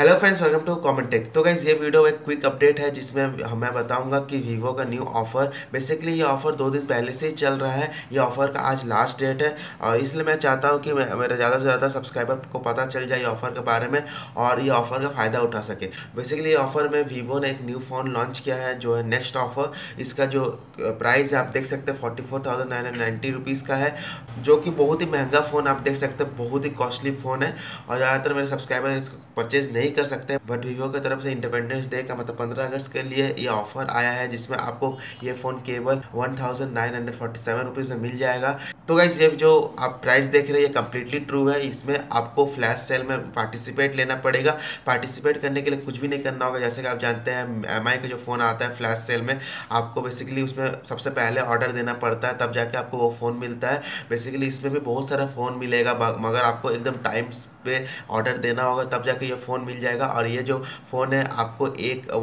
Hello friends, welcome to common take. तो guys ये video एक क्विक अपडेट है जिसमें मैं बताऊंगा कि वीवो का न्यू ऑफ़र, बेसिकली ये ऑफ़र 2 दिन पहले से ही चल रहा है। ये ऑफ़र का आज लास्ट डेट है और इसलिए मैं चाहता हूं कि मेरे ज़्यादा से ज़्यादा सब्सक्राइबर को पता चल जाए ऑफ़र के बारे में और ये ऑफ़र का फ़ायदा उठा सके। बेसिकली ऑफ़र में वीवो ने एक न्यू फ़ोन लॉन्च किया है जो है नेक्स्ट ऑफ़र। इसका जो प्राइस है आप देख सकते हैं 44,990 रुपीज़ का है, जो कि बहुत ही महंगा फ़ोन, आप देख सकते हैं बहुत ही कॉस्टली फ़ोन है और ज़्यादातर मेरे सब्सक्राइबर इसको परचेज़ नहीं कर सकते। बट वीवो की तरफ से इंडिपेंडेंस डे का मतलब 15 अगस्त के लिए ये ऑफर आया है, जिसमें आपको ये फ़ोन केवल 1947 रुपीज़ में मिल जाएगा। तो गाइस ये जो आप प्राइस देख रहे हैं ये कम्प्लीटली ट्रू है। इसमें आपको फ्लैश सेल में पार्टिसिपेट लेना पड़ेगा। पार्टिसिपेट करने के लिए कुछ भी नहीं करना होगा। जैसे कि आप जानते हैं एमआई का जो फ़ोन आता है फ्लैश सेल में, आपको बेसिकली उसमें सबसे पहले ऑर्डर देना पड़ता है, तब जाके आपको वो फ़ोन मिलता है। बेसिकली इसमें भी बहुत सारा फ़ोन मिलेगा, मगर आपको एकदम टाइम पे ऑर्डर देना होगा, तब जाके ये फ़ोन मिल जाएगा। और ये जो फ़ोन है आपको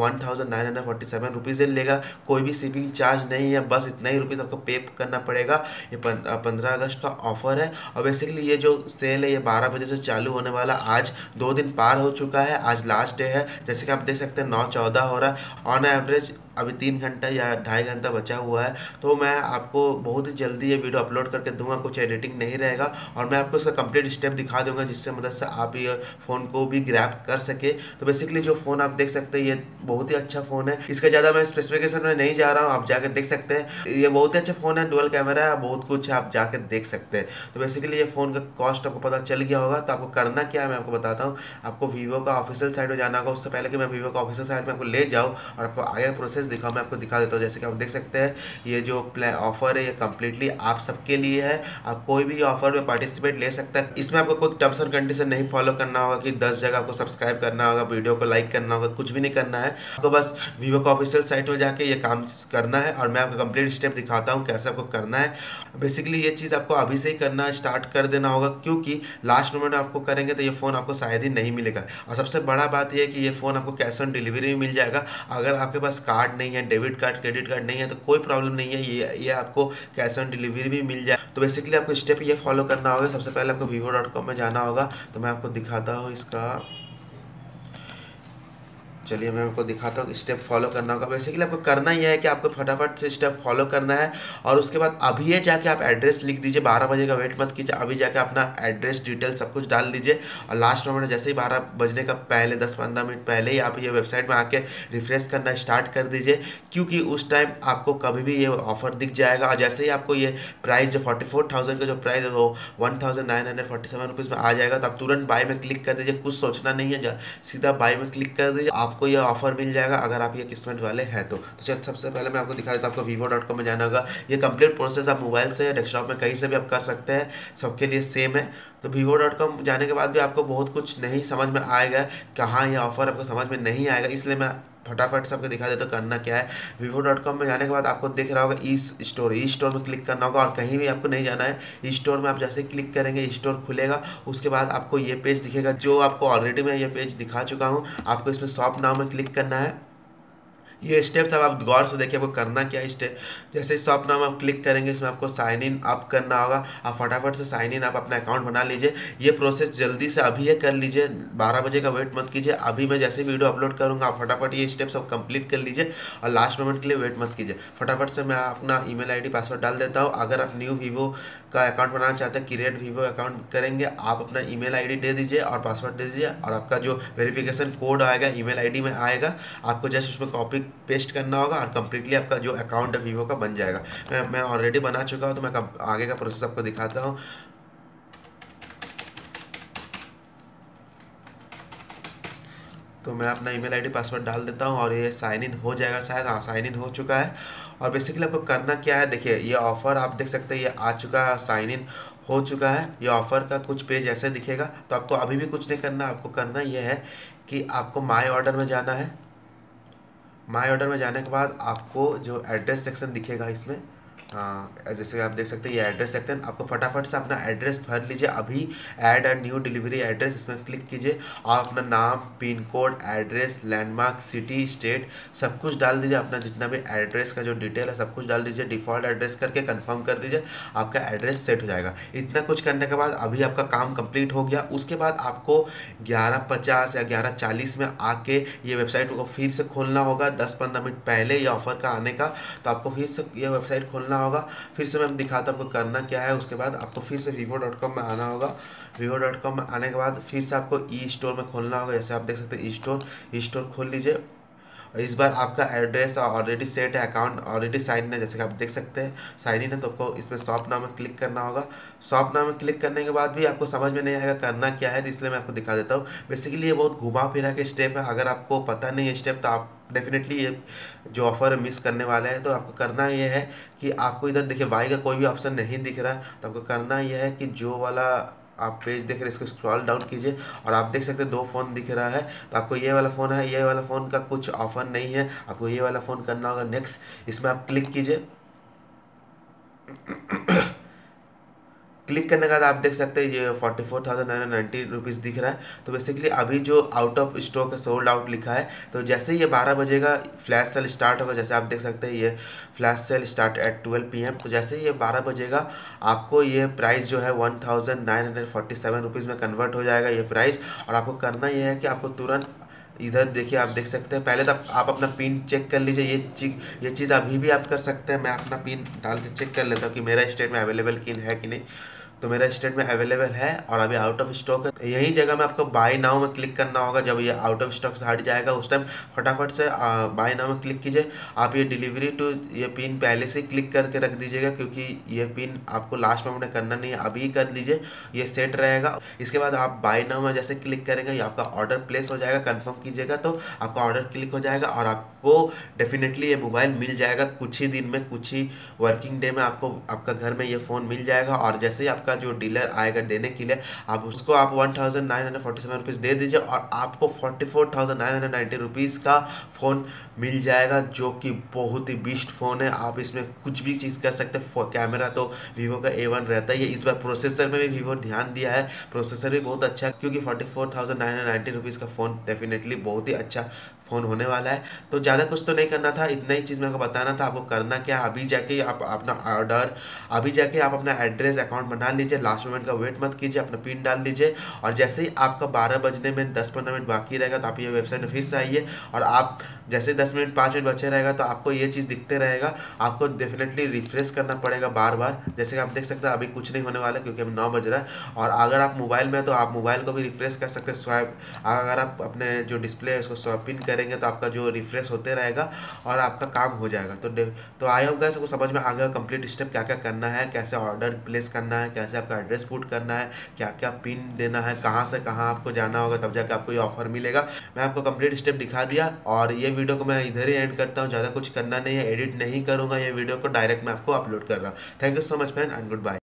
1947 रुपीज़ लेगा, कोई भी शिपिंग चार्ज नहीं है, बस इतना ही रुपीज़ आपको पे करना पड़ेगा। ये 15 अगस्त का ऑफ़र है और बेसिकली ये जो सेल है ये 12 बजे से चालू होने वाला, आज 2 दिन पार हो चुका है, आज लास्ट डे है। जैसे कि आप देख सकते हैं 9:14 हो रहा है, ऑन एवरेज अभी 3 घंटा या 2.5 घंटा बचा हुआ है। तो मैं आपको बहुत ही जल्दी ये वीडियो अपलोड करके दूंगा, कुछ एडिटिंग नहीं रहेगा और मैं आपको इसका कंप्लीट स्टेप दिखा दूंगा, जिससे मदद से आप ये फ़ोन को भी ग्रैब कर सके। तो बेसिकली जो फ़ोन आप देख सकते हैं ये बहुत ही अच्छा फ़ोन है। इसका ज़्यादा मैं स्पेसिफिकेशन में नहीं जा रहा हूँ, आप जाकर देख सकते हैं। ये बहुत ही अच्छा फ़ोन है, डुअल कैमरा है, बहुत कुछ है, आप जाकर देख सकते हैं। तो बेसिकली ये फ़ोन का कॉस्ट आपको पता चल गया होगा। तो आपको करना क्या है मैं आपको बताता हूँ। आपको वीवो का ऑफिशियल साइट में जाना होगा। उससे पहले कि मैं वीवो का ऑफिशियल साइट में आपको ले जाऊँ और आपको आगे प्रोसेस दिखाऊँ, मैं आपको दिखा देता हूँ। जैसे कि आप देख सकते हैं ये जो ऑफ़र है ये कम्प्लीटली आप सबके लिए है। आप कोई भी ऑफ़र में पार्टिसिपेट ले सकता है। इसमें आपको कोई टर्म्स एंड कंडीशन नहीं फॉलो करना होगा कि 10 जगह आपको सब्सक्राइब करना होगा, वीडियो को लाइक करना होगा, कुछ भी नहीं करना है। आपको बस वीवो का ऑफिशियल साइट में जाके ये काम करना है और मैं आपको कंप्लीट स्टेप दिखाता हूँ कैसे आपको करना है। बेसिकली ये चीज़ आपको अभी से ही करना स्टार्ट कर देना होगा, क्योंकि लास्ट मोमेंट में आपको करेंगे तो ये फ़ोन आपको शायद ही नहीं मिलेगा। और सबसे बड़ा बात यह है कि ये फ़ोन आपको कैश ऑन डिलीवरी में मिल जाएगा। अगर आपके पास कार्ड नहीं है, डेबिट कार्ड क्रेडिट कार्ड नहीं है, तो कोई प्रॉब्लम नहीं है, ये आपको कैश ऑन डिलीवरी भी मिल जाए। तो बेसिकली आपको स्टेप ये फॉलो करना होगा। सबसे पहले आपको vivo.com में जाना होगा। तो मैं आपको दिखाता हूँ इसका, चलिए मैं आपको दिखाता हूँ स्टेप फॉलो करना होगा। बेसिकली आपको करना यह है कि आपको फटाफट से स्टेप फॉलो करना है और उसके बाद अभी ये जाके आप एड्रेस लिख दीजिए। 12 बजे का वेट मत कीजिए, अभी जाके अपना एड्रेस डिटेल सब कुछ डाल दीजिए और लास्ट मोमेंट जैसे ही 12 बजने का पहले 10-15 मिनट पहले ही आप ये वेबसाइट में आके रिफ्रेश करना स्टार्ट कर दीजिए, क्योंकि उस टाइम आपको कभी भी ये ऑफ़र दिख जाएगा। और जैसे ही आपको ये प्राइस जो 44,000 का जो प्राइस है वो 1947 रुपीज़ में आ जाएगा, तो आप तुरंत बाय में क्लिक कर दीजिए। कुछ सोचना नहीं है, सीधा बाय में क्लिक कर दीजिए, आपको ये ऑफ़र मिल जाएगा अगर आप ये किस्मत वाले हैं। तो चल सबसे पहले मैं आपको दिखा देता हूँ। आपको vivo.com में जाना होगा। ये कंप्लीट प्रोसेस आप मोबाइल से डेस्कटॉप में कहीं से भी आप कर सकते हैं, सबके लिए सेम है। तो vivo.com जाने के बाद भी आपको बहुत कुछ नहीं समझ में आएगा, कहाँ ये ऑफ़र आपको समझ में नहीं आएगा, इसलिए मैं फटाफट से आपको दिखा देता हूँ करना क्या है। vivo.com में जाने के बाद आपको देख रहा होगा ई स्टोर में क्लिक करना होगा और कहीं भी आपको नहीं जाना है। ई स्टोर में आप जैसे क्लिक करेंगे ई स्टोर खुलेगा। उसके बाद आपको ये पेज दिखेगा, जो आपको ऑलरेडी मैं ये पेज दिखा चुका हूँ। आपको इसमें शॉप नाउ में क्लिक करना है। ये स्टेप्स अब आप गौर से देखिए आपको करना क्या है। स्टेप जैसे शॉप नाम आप क्लिक करेंगे, इसमें आपको साइन इन अप करना होगा। आप फटाफट से साइन इन आप अपना अकाउंट बना लीजिए। ये प्रोसेस जल्दी से अभी ये कर लीजिए, 12 बजे का वेट मत कीजिए। अभी मैं जैसे वीडियो अपलोड करूँगा आप फटाफट ये स्टेप्स आप कंप्लीट कर लीजिए और लास्ट मोमेंट के लिए वेट मत कीजिए। फटाफट से मैं अपना email ID पासवर्ड डाल देता हूँ। अगर आप न्यू वीवो का अकाउंट बनाना चाहते हैं, क्रिएट वीवो अकाउंट करेंगे, आप अपना email ID दे दीजिए और पासवर्ड दे दीजिए और आपका जो वेरिफिकेशन कोड आएगा email ID में आएगा। आपको जस्ट उसमें कॉपी पेस्ट करना होगा और कंप्लीटली आपका जो अकाउंट है वीवो का बन जाएगा। मैं ऑलरेडी बना चुका हूँ, तो मैं आगे का प्रोसेस आपको दिखाता हूँ। तो मैं अपना email ID पासवर्ड डाल देता हूँ और ये साइन इन हो जाएगा शायद। हाँ, साइन इन हो चुका है। और बेसिकली आपको करना क्या है, देखिए ये ऑफ़र आप देख सकते हैं ये आ चुका है, साइन इन हो चुका है। ये ऑफ़र का कुछ पेज ऐसे दिखेगा। तो आपको अभी भी कुछ नहीं करना, आपको करना ये है कि आपको माई ऑर्डर में जाना है। माय ऑर्डर में जाने के बाद आपको जो एड्रेस सेक्शन दिखेगा, इसमें हाँ, जैसे आप देख सकते हैं ये एड्रेस सेक्शन, आपको फटाफट से अपना एड्रेस भर लीजिए अभी, add a new delivery address इसमें क्लिक कीजिए। आप अपना नाम, pin code, address, landmark, city, state सब कुछ डाल दीजिए, अपना जितना भी एड्रेस का जो डिटेल है सब कुछ डाल दीजिए, डिफ़ॉल्ट एड्रेस करके कंफर्म कर दीजिए, आपका एड्रेस सेट हो जाएगा। इतना कुछ करने के बाद अभी आपका काम कंप्लीट हो गया। उसके बाद आपको 11:50 या 11:40 में आके ये वेबसाइट को फिर से खोलना होगा, 10-15 मिनट पहले ये ऑफ़र का आने का, तो आपको फिर से ये वेबसाइट खोलना होगा। फिर से मैं दिखाता हूँ आपको करना क्या है। उसके बाद आपको फिर से vivo.com में आना होगा। vivo.com में आने के बाद फिर से आपको ई स्टोर में खोलना होगा। जैसे आप देख सकते हैं ई स्टोर खोल लीजिए। इस बार आपका एड्रेस ऑलरेडी सेट है, अकाउंट ऑलरेडी साइन है, जैसे कि आप देख सकते हैं साइन इन है, तो आपको इसमें शॉप नाम में क्लिक करना होगा। शॉप नाम में क्लिक करने के बाद भी आपको समझ में नहीं आएगा करना क्या है, तो इसलिए मैं आपको दिखा देता हूँ। बेसिकली ये बहुत घुमा फिरा के स्टेप है, अगर आपको पता नहीं है स्टेप तो आप डेफिनेटली ये जो ऑफ़र मिस करने वाले हैं। तो आपको करना ये है कि आपको इधर देखिए वाई का कोई भी ऑप्शन नहीं दिख रहा है, तो आपको करना यह है कि जो वाला आप पेज देख रहे हैं इसको स्क्रॉल डाउन कीजिए और आप देख सकते हैं 2 फ़ोन दिख रहा है। तो आपको ये वाला फ़ोन है, ये वाला फ़ोन का कुछ ऑफ़र नहीं है, आपको ये वाला फ़ोन करना होगा। नेक्स्ट इसमें आप क्लिक कीजिए। क्लिक करने के बाद आप देख सकते हैं ये 44,990 रुपीज़ दिख रहा है। तो बेसिकली अभी जो आउट ऑफ स्टॉक है, सोल्ड आउट लिखा है, तो जैसे ही ये 12 बजेगा फ्लैश सेल स्टार्ट होगा। जैसे आप देख सकते हैं ये flash sale start at 12 PM, तो जैसे ही ये 12 बजेगा आपको ये प्राइस जो है 1,947 रुपीज़ में कन्वर्ट हो जाएगा ये प्राइस। और आपको करना ये है कि आपको तुरंत इधर देखिए, आप देख सकते हैं पहले तो आप अपना पिन चेक कर लीजिए। ये चीज़ अभी भी आप कर सकते हैं। मैं अपना पिन डाल के चेक कर लेता हूँ कि मेरा स्टेट में अवेलेबल पिन है कि नहीं। तो मेरा स्टेट में अवेलेबल है और अभी आउट ऑफ स्टॉक है। यही जगह में आपको बाय नाउ में क्लिक करना होगा। जब ये आउट ऑफ स्टॉक से हट जाएगा उस टाइम फटाफट से बाय नाउ में क्लिक कीजिए। आप ये डिलीवरी टू ये पिन पहले से क्लिक करके रख दीजिएगा, क्योंकि ये पिन आपको लास्ट में अपने करना नहीं है, अभी कर लीजिए, ये सेट रहेगा। इसके बाद आप बाय नाउ में जैसे क्लिक करेंगे ये आपका ऑर्डर प्लेस हो जाएगा। कन्फर्म कीजिएगा तो आपका ऑर्डर क्लिक हो जाएगा और आपको डेफिनेटली ये मोबाइल मिल जाएगा। कुछ ही दिन में, कुछ ही वर्किंग डे में आपको आपका घर में ये फ़ोन मिल जाएगा। और जैसे ही का जो डीलर आएगा देने के लिए आप उसको आप 1,947 रुपीज़ दे दीजिए और आपको 44,990 रुपीज़ का फ़ोन मिल जाएगा, जो कि बहुत ही बेस्ट फ़ोन है। आप इसमें कुछ भी चीज़ कर सकते हैं। कैमरा तो वीवो का A1 रहता ही है। इस बार प्रोसेसर में भी वीवो ध्यान दिया है, प्रोसेसर भी बहुत अच्छा है, क्योंकि 44,990 रुपीज़ का फ़ोन डेफिनेटली बहुत ही अच्छा फ़ोन होने वाला है। तो ज़्यादा कुछ तो नहीं करना था, इतना ही चीज़ मेरे को बताना था। आपको करना क्या, अभी जाके आप अपना ऑर्डर, अभी जाके आप अपना एड्रेस, अकाउंट बना लीजिए, लास्ट मोमेंट का वेट मत कीजिए, अपना पिन डाल लीजिए। और जैसे ही आपका 12 बजने में 10-15 मिनट बाकी रहेगा तो आप ये वेबसाइट में फिर से आइए। और आप जैसे 10 मिनट 5 मिनट बचे रहेगा तो आपको ये चीज़ दिखते रहेगा। आपको डेफिनेटली रिफ्रेश करना पड़ेगा बार बार। जैसे कि आप देख सकते हैं अभी कुछ नहीं होने वाला, क्योंकि अभी 9 बज रहा है। और अगर आप मोबाइल में तो आप मोबाइल को भी रिफ्रेश कर सकते हैं, स्वाइप। अगर आप अपने जो डिस्प्ले है उसको स्वाइपिंग करेंगे तो आपका जो रिफ्रेश होते रहेगा और आपका काम हो जाएगा। तो आई होप गाइस आपको समझ में आ गया कंप्लीट स्टेप क्या क्या करना है, कैसे ऑर्डर प्लेस करना है, कैसे आपका एड्रेस पुट करना है, क्या क्या पिन देना है, कहाँ से कहाँ आपको जाना होगा, तब जाके आपको ये ऑफर मिलेगा। मैं आपको कंप्लीट स्टेप दिखा दिया और ये वीडियो को मैं इधर ही एंड करता हूँ। ज़्यादा कुछ करना नहीं है, एडिट नहीं करूँगा, ये वीडियो को डायरेक्ट मैं आपको अपलोड कर रहा हूँ। Thank you so much friend and good bye.